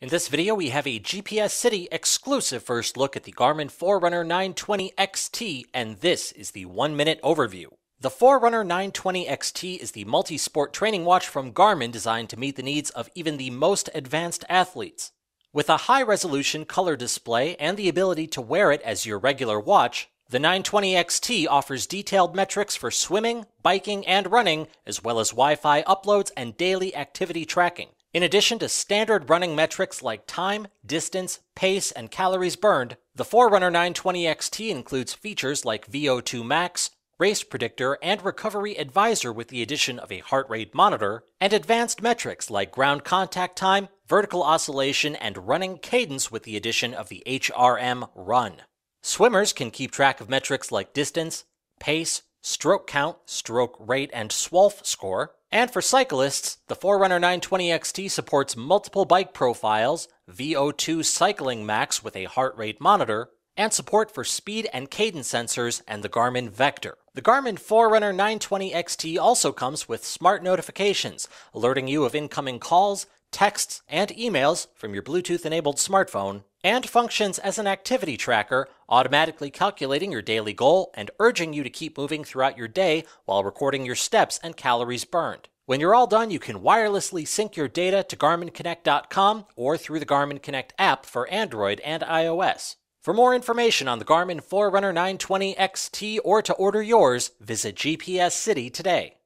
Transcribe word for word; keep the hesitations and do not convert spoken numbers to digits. In this video, we have a G P S City exclusive first look at the Garmin Forerunner nine twenty X T, and this is the one-minute overview. The Forerunner nine twenty X T is the multi-sport training watch from Garmin designed to meet the needs of even the most advanced athletes. With a high-resolution color display and the ability to wear it as your regular watch, the nine twenty X T offers detailed metrics for swimming, biking, and running, as well as Wi-Fi uploads and daily activity tracking. In addition to standard running metrics like time, distance, pace, and calories burned, the Forerunner nine twenty X T includes features like V O two max, race predictor, and recovery advisor with the addition of a heart rate monitor, and advanced metrics like ground contact time, vertical oscillation, and running cadence with the addition of the H R M run. Swimmers can keep track of metrics like distance, pace, stroke count, stroke rate, and Swolf score. And for cyclists, the Forerunner nine twenty X T supports multiple bike profiles, V O two cycling max with a heart rate monitor, and support for speed and cadence sensors and the Garmin Vector. The Garmin Forerunner nine twenty X T also comes with smart notifications, alerting you of incoming calls, texts, and emails from your Bluetooth-enabled smartphone, and functions as an activity tracker, automatically calculating your daily goal and urging you to keep moving throughout your day while recording your steps and calories burned. When you're all done, you can wirelessly sync your data to Garmin Connect dot com or through the Garmin Connect app for Android and iOS. For more information on the Garmin Forerunner nine twenty X T or to order yours, visit G P S City today.